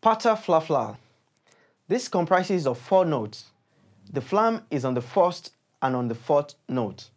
Pataflafla. This comprises of four notes. The flam is on the first and on the fourth note.